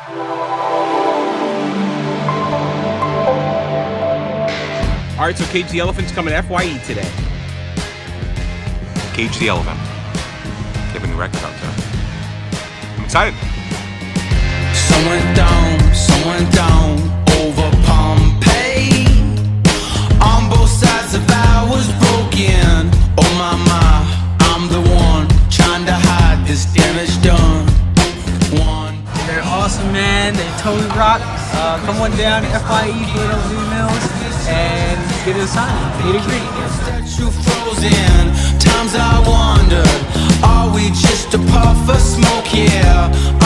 All right, so Cage the Elephant's coming FYE today. Cage the Elephant. They have a new record out there. I'm excited. Someone down over Pompeii. On both sides of I was broken. Oh my, I'm the one trying to hide this damage done. They're awesome, man. They totally rock. Come on down to FYE for those emails and get a sign. Meet a greet. Statue frozen. Times I wonder, are we just a puff of smoke here?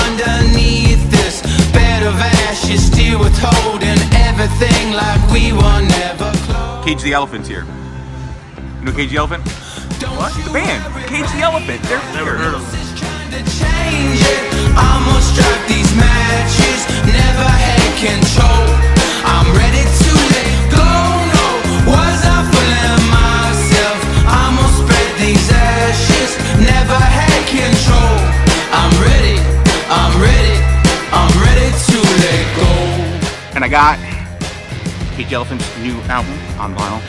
Underneath this bed of ashes, still withholding everything like we were never close. Cage the Elephant's here. You know Cage the Elephant? What? The band, Cage the Elephant. They're here. Never heard of them. I'm gonna strike these matches. Never had control. I'm ready to let go. No, was I feeling myself? I'm gonna spread these ashes. Never had control. I'm ready. I'm ready. I'm ready to let go. And I got Cage the Elephant's new album on vinyl.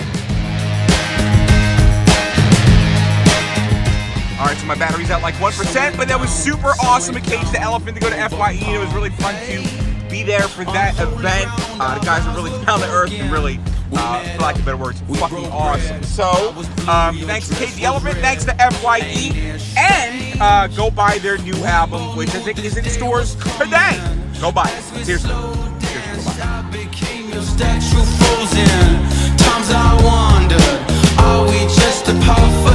All right, so my battery's at like 1%, but that was super awesome at Cage the Elephant to go to FYE, and it was really fun to be there for that event. The guys are really down to earth and really, for lack of better words, fucking awesome. So, thanks to Cage the Elephant, thanks to FYE, and go buy their new album, which I think is in stores today. Go buy it. Seriously. Seriously, go buy it.